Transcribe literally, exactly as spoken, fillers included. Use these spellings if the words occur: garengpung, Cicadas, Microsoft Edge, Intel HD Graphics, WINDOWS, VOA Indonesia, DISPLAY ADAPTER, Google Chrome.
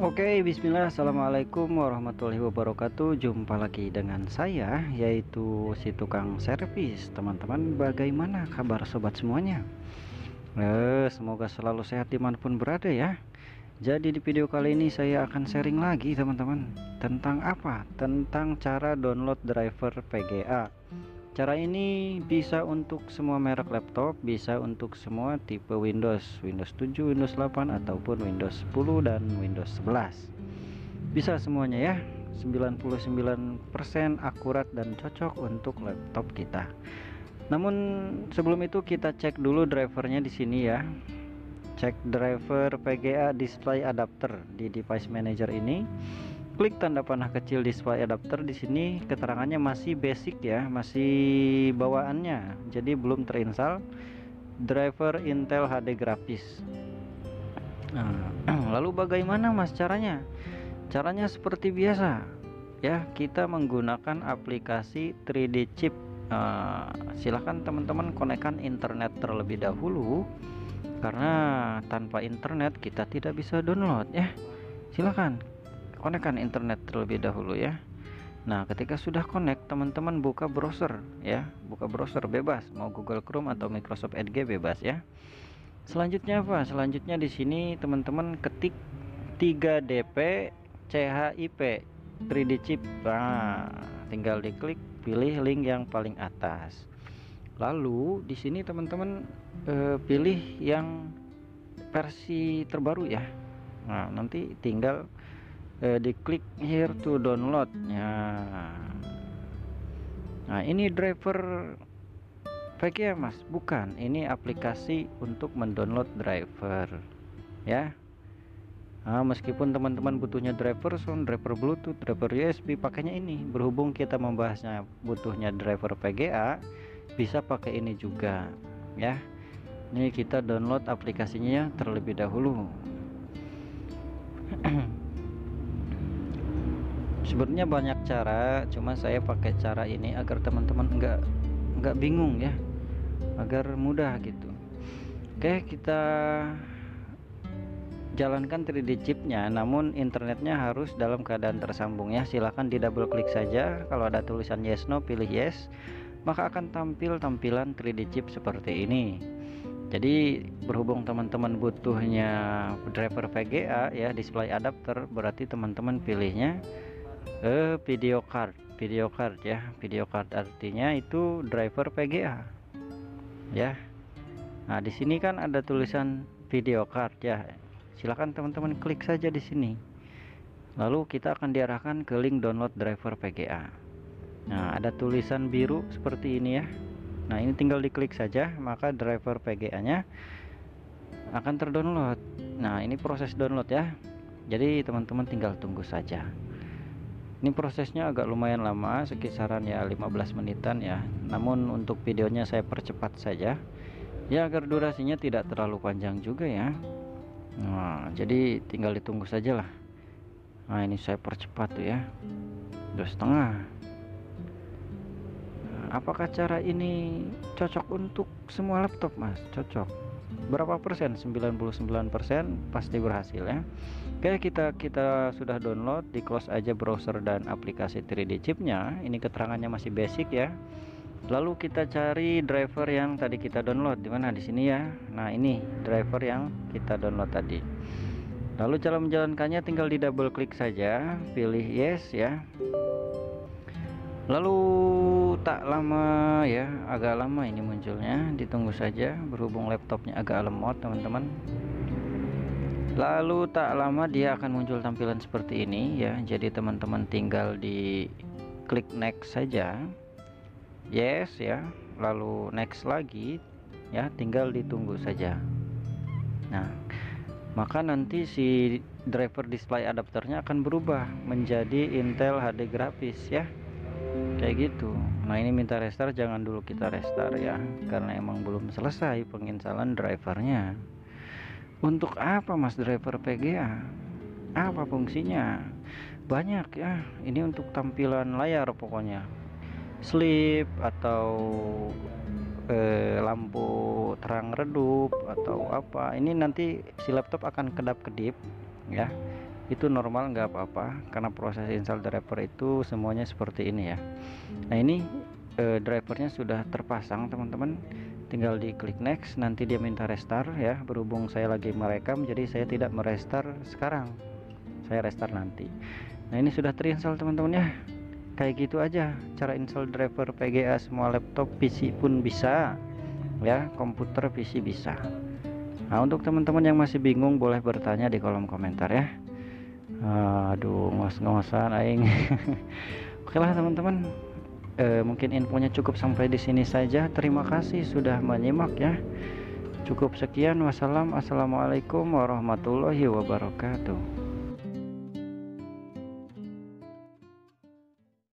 Oke, bismillah, assalamualaikum warahmatullahi wabarakatuh. Jumpa lagi dengan saya, yaitu si tukang servis. Teman-teman, bagaimana kabar sobat semuanya? Eh, semoga selalu sehat dimanapun berada ya. Jadi di video kali ini saya akan sharing lagi teman-teman. Tentang apa? Tentang cara download driver P G A. Cara ini bisa untuk semua merek laptop, bisa untuk semua tipe Windows, Windows tujuh, Windows delapan, ataupun Windows sepuluh dan Windows sebelas. Bisa semuanya ya, sembilan puluh sembilan persen akurat dan cocok untuk laptop kita. Namun sebelum itu kita cek dulu drivernya di sini ya. Cek driver P G A display adapter di device manager ini. Klik tanda panah kecil display adapter. Di sini keterangannya masih basic ya, masih bawaannya, jadi belum terinstall driver Intel H D Graphics. Nah, lalu bagaimana mas caranya? Caranya seperti biasa ya, kita menggunakan aplikasi three D Chip. Nah, silahkan teman-teman konekkan internet terlebih dahulu, karena tanpa internet kita tidak bisa download ya. Silahkan konekkan internet terlebih dahulu ya. Nah, ketika sudah connect, teman-teman buka browser ya, buka browser bebas, mau Google Chrome atau Microsoft Edge bebas ya. Selanjutnya apa? Selanjutnya di sini teman-teman ketik three D P C H I P three D Chip. Nah, tinggal diklik, pilih link yang paling atas. Lalu di sini teman-teman eh, pilih yang versi terbaru ya. Nah, nanti tinggal Eh, diklik here to download ya. Nah, ini driver P G A mas, bukan, ini aplikasi untuk mendownload driver ya. Nah, meskipun teman-teman butuhnya driver sound, driver Bluetooth, driver U S B, pakainya ini. Berhubung kita membahasnya butuhnya driver P G A, bisa pakai ini juga ya. Ini kita download aplikasinya terlebih dahulu. Sebenarnya banyak cara, cuma saya pakai cara ini agar teman-teman enggak enggak bingung ya, agar mudah gitu. Oke, kita jalankan three D chipnya, namun internetnya harus dalam keadaan tersambung ya. Silahkan di double klik saja, kalau ada tulisan yes no pilih yes, maka akan tampil tampilan three D chip seperti ini. Jadi berhubung teman-teman butuhnya driver P G A ya, display adapter, berarti teman-teman pilihnya eh video card, video card ya, video card artinya itu driver P G A ya. Nah, di sini kan ada tulisan video card ya. Silahkan teman-teman klik saja di sini. Lalu kita akan diarahkan ke link download driver P G A. Nah, ada tulisan biru seperti ini ya. Nah, ini tinggal diklik saja, maka driver P G A-nya akan terdownload. Nah, ini proses download ya. Jadi teman-teman tinggal tunggu saja. Ini prosesnya agak lumayan lama, sekisaran ya lima belas menitan ya. Namun untuk videonya saya percepat saja ya, agar durasinya tidak terlalu panjang juga ya. Nah, jadi tinggal ditunggu saja lah. Nah, ini saya percepat tuh ya, dua setengah. Nah, apakah cara ini cocok untuk semua laptop mas? Cocok. Berapa persen? sembilan puluh sembilan persen pasti berhasil ya. Oke, kita kita sudah download, di close aja browser dan aplikasi three D chipnya. Ini keterangannya masih basic ya. Lalu kita cari driver yang tadi kita download, di mana? Di sini ya. Nah, ini driver yang kita download tadi. Lalu cara menjalankannya tinggal di double klik saja, pilih yes ya. Lalu tak lama ya, agak lama ini munculnya, ditunggu saja. Berhubung laptopnya agak lemot teman-teman, lalu tak lama dia akan muncul tampilan seperti ini ya. Jadi teman-teman tinggal di klik next saja, yes ya, lalu next lagi ya, tinggal ditunggu saja. Nah, maka nanti si driver display adapternya akan berubah menjadi Intel H D Graphics ya, kayak gitu. Nah, ini minta restart, jangan dulu kita restart ya, karena emang belum selesai penginstalan drivernya. Untuk apa mas driver P G A? Apa fungsinya? Banyak ya, ini untuk tampilan layar pokoknya, sleep atau eh, lampu terang redup atau apa, ini nanti si laptop akan kedap-kedip ya. itu normal, nggak apa-apa, karena proses install driver itu semuanya seperti ini ya. Nah ini eh, drivernya sudah terpasang teman-teman, tinggal diklik next, nanti dia minta restart ya. Berhubung saya lagi merekam, jadi saya tidak merestart sekarang, saya restart nanti. Nah ini sudah terinstall teman-teman ya. Kayak gitu aja cara install driver P G A semua laptop, P C pun bisa ya, komputer P C bisa. Nah untuk teman-teman yang masih bingung boleh bertanya di kolom komentar ya. Aduh ngos-ngosan aing. Oke lah teman-teman, e, mungkin infonya cukup sampai di sini saja. Terima kasih sudah menyimak ya. Cukup sekian, wassalam, assalamualaikum warahmatullahi wabarakatuh.